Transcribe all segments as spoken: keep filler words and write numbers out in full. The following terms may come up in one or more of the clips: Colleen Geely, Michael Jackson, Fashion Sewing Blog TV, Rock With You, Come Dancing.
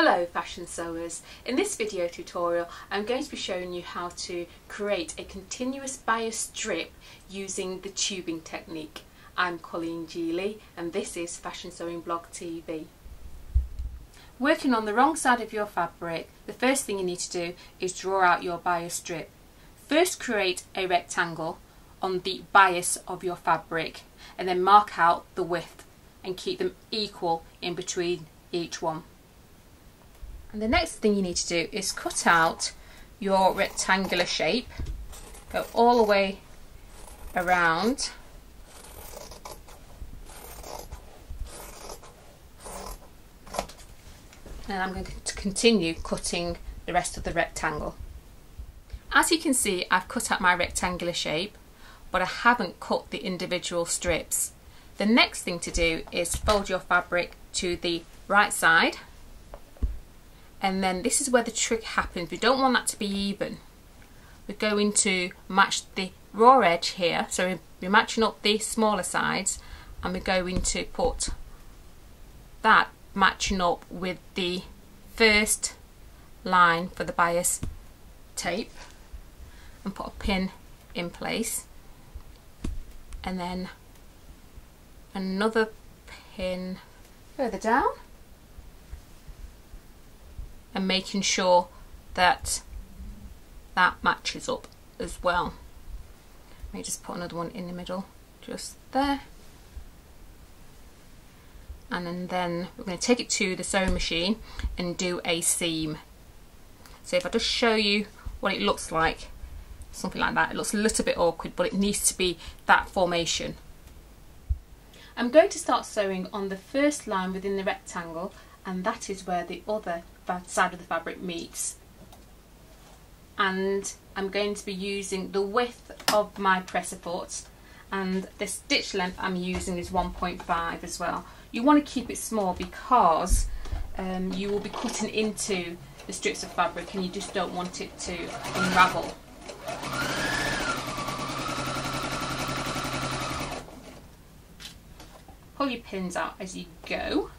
Hello fashion sewers. In this video tutorial I'm going to be showing you how to create a continuous bias strip using the tubing technique. I'm Colleen Geely and this is Fashion Sewing Blog T V. Working on the wrong side of your fabric, the first thing you need to do is draw out your bias strip. First create a rectangle on the bias of your fabric and then mark out the width and keep them equal in between each one. And the next thing you need to do is cut out your rectangular shape, go all the way around and I'm going to continue cutting the rest of the rectangle. As you can see, I've cut out my rectangular shape but I haven't cut the individual strips. The next thing to do is fold your fabric to the right side, and then this is where the trick happens. We don't want that to be even. We're going to match the raw edge here, so we're matching up the smaller sides and we're going to put that matching up with the first line for the bias tape and put a pin in place and then another pin further down, and making sure that that matches up as well. Let me just put another one in the middle just there, and then we're going to take it to the sewing machine and do a seam. So if I just show you what it looks like, something like that. It looks a little bit awkward but it needs to be that formation. I'm going to start sewing on the first line within the rectangle, and that is where the other side of the fabric meets, and I'm going to be using the width of my presser foot, and the stitch length I'm using is one point five as well. You want to keep it small because um, you will be cutting into the strips of fabric and you just don't want it to unravel. Pull your pins out as you go.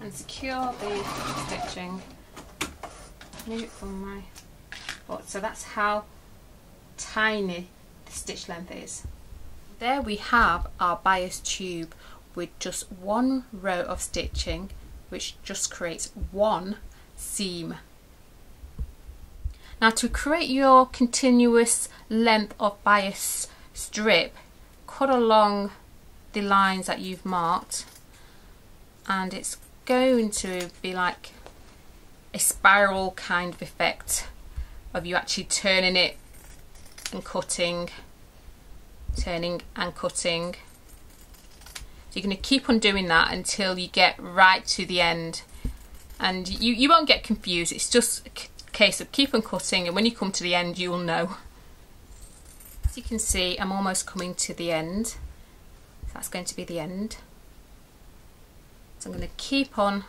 And secure the stitching. Move it from my foot. So that's how tiny the stitch length is. There we have our bias tube with just one row of stitching, which just creates one seam. Now to create your continuous length of bias strip, cut along the lines that you've marked, and it's going to be like a spiral kind of effect of you actually turning it and cutting, turning and cutting. So you're going to keep on doing that until you get right to the end. And you, you won't get confused, it's just a case of keep on cutting, and when you come to the end you'll know. As you can see, I'm almost coming to the end, so that's going to be the end. So I'm going to keep on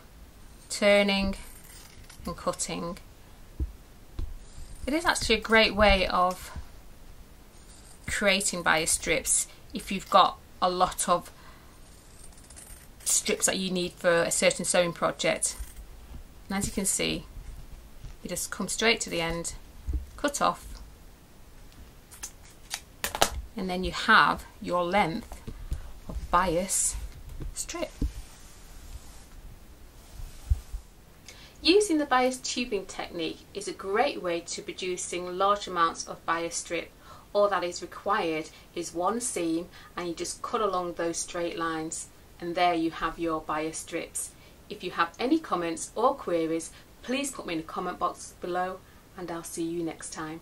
turning and cutting. It is actually a great way of creating bias strips if you've got a lot of strips that you need for a certain sewing project. And as you can see, you just come straight to the end, cut off, and then you have your length of bias strip. Using the bias tubing technique is a great way to producing large amounts of bias strip. All that is required is one seam, and you just cut along those straight lines, and there you have your bias strips. If you have any comments or queries, please put me in the comment box below, and I'll see you next time.